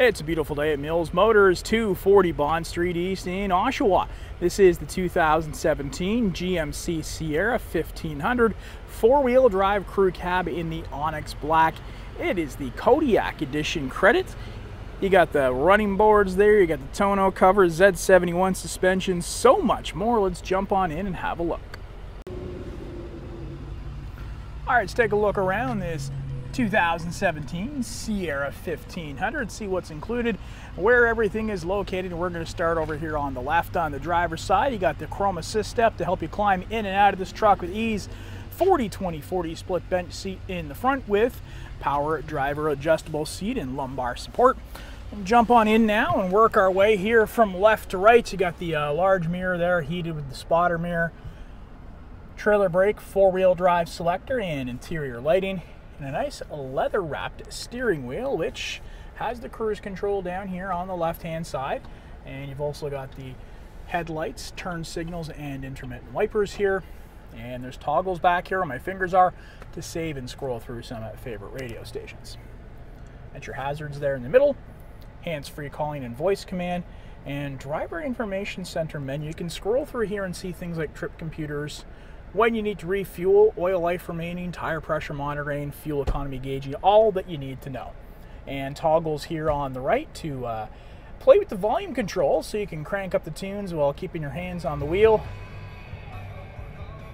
It's a beautiful day at Mills Motors, 240 Bond Street East in Oshawa. This is the 2017 GMC Sierra 1500 four-wheel drive crew cab in the Onyx black. It is the Kodiak edition credit. You got the running boards there, you got the tonneau cover, Z71 suspension, so much more. Let's jump on in and have a look. All right, let's take a look around this 2017 Sierra 1500, see what's included, where everything is located. We're going to start over here on the left on the driver's side. You got the chrome assist step to help you climb in and out of this truck with ease, 40-20-40 split bench seat in the front with power driver adjustable seat and lumbar support. And jump on in now and work our way here from left to right. You got the large mirror there heated with the spotter mirror, trailer brake, four-wheel drive selector and interior lighting. And a nice leather-wrapped steering wheel, which has the cruise control down here on the left-hand side. And you've also got the headlights, turn signals, and intermittent wipers here. And there's toggles back here where my fingers are to save and scroll through some favorite radio stations. At your hazards there in the middle, hands-free calling and voice command, and driver information center menu. You can scroll through here and see things like trip computers, when you need to refuel, oil life remaining, tire pressure monitoring, fuel economy gauging, all that you need to know. And toggles here on the right to play with the volume control so you can crank up the tunes while keeping your hands on the wheel.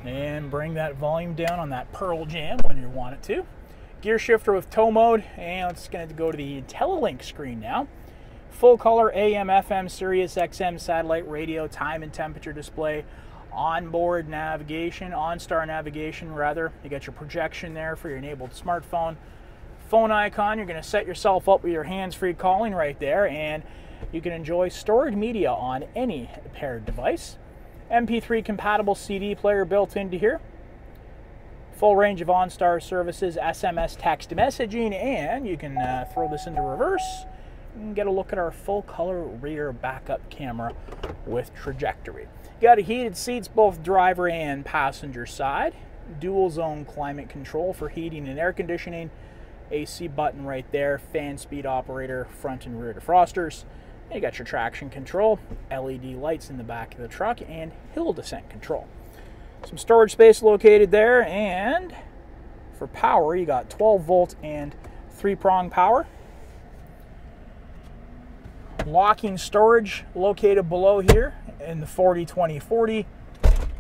And bring that volume down on that Pearl Jam when you want it to. Gear shifter with tow mode, and it's going to go to the IntelliLink screen now. Full color AM, FM, Sirius XM, satellite radio, time and temperature display, onboard navigation, OnStar navigation rather. You got your projection there for your enabled smartphone. Phone icon, you're going to set yourself up with your hands-free calling right there, and you can enjoy stored media on any paired device. MP3 compatible CD player built into here. Full range of OnStar services, SMS, text messaging, and you can throw this into reverse and get a look at our full color rear backup camera with trajectory. Got heated seats both driver and passenger side, dual zone climate control for heating and air conditioning, AC button right there, fan speed operator, front and rear defrosters. And you got your traction control, LED lights in the back of the truck, and hill descent control. Some storage space located there, and for power you got 12 volt and 3-prong power. Locking storage located below here in the 40-20-40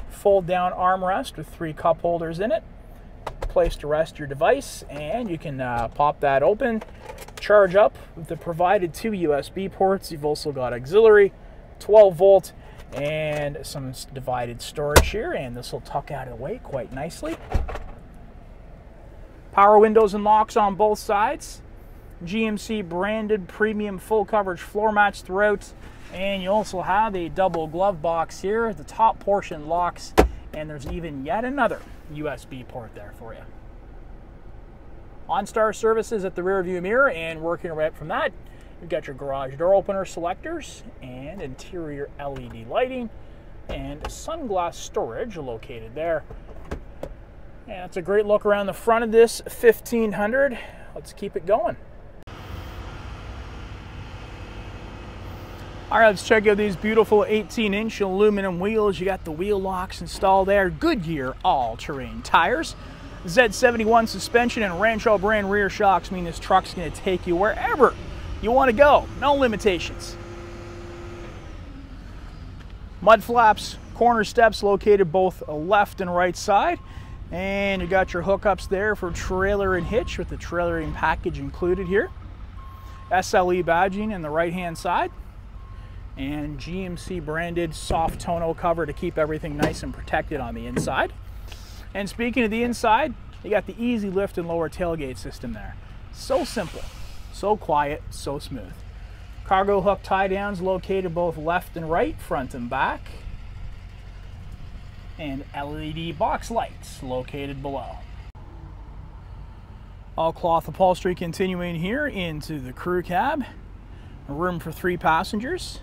fold down armrest with 3 cup holders in it. Place to rest your device, and you can pop that open, charge up with the provided 2 USB ports. You've also got auxiliary, 12 volt, and some divided storage here, and this will tuck out of the way quite nicely. Power windows and locks on both sides. GMC branded premium full coverage floor mats throughout, and you also have a double glove box here. The top portion locks, and there's even yet another USB port there for you. OnStar services at the rear view mirror, and working right up from that, you've got your garage door opener selectors and interior LED lighting and sunglass storage located there. And that's a great look around the front of this 1500. Let's keep it going. All right, let's check out these beautiful 18-inch aluminum wheels. You got the wheel locks installed there. Goodyear all-terrain tires. Z71 suspension and Rancho brand rear shocks mean this truck's going to take you wherever you want to go. No limitations. Mud flaps, corner steps located both left and right side. And you got your hookups there for trailer and hitch with the trailering package included here. SLE badging on the right-hand side. And GMC branded soft tonneau cover to keep everything nice and protected on the inside. And speaking of the inside, you got the easy lift and lower tailgate system there. So simple, so quiet, so smooth. Cargo hook tie downs located both left and right, front and back. And LED box lights located below. All cloth upholstery continuing here into the crew cab. Room for 3 passengers.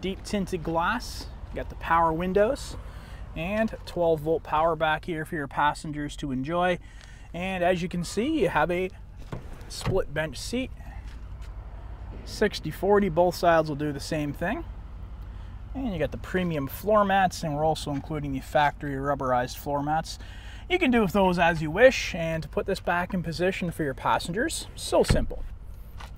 Deep tinted glass, you got the power windows, and 12 volt power back here for your passengers to enjoy. And as you can see, you have a split bench seat 60/40, both sides will do the same thing. And you got the premium floor mats, and we're also including the factory rubberized floor mats. You can do with those as you wish, and to put this back in position for your passengers, so simple.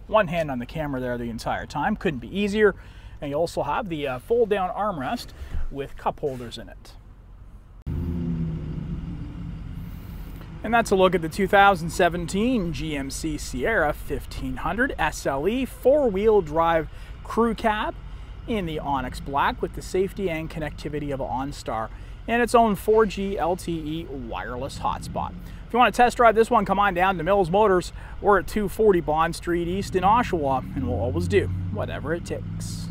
One hand on the camera there the entire time, couldn't be easier. And you also have the fold down armrest with cup holders in it. And that's a look at the 2017 GMC Sierra 1500 SLE four-wheel drive crew cab in the Onyx Black with the safety and connectivity of OnStar and its own 4G LTE wireless hotspot. If you want to test drive this one, come on down to Mills Motors. We're at 240 Bond Street East in Oshawa, and we'll always do whatever it takes.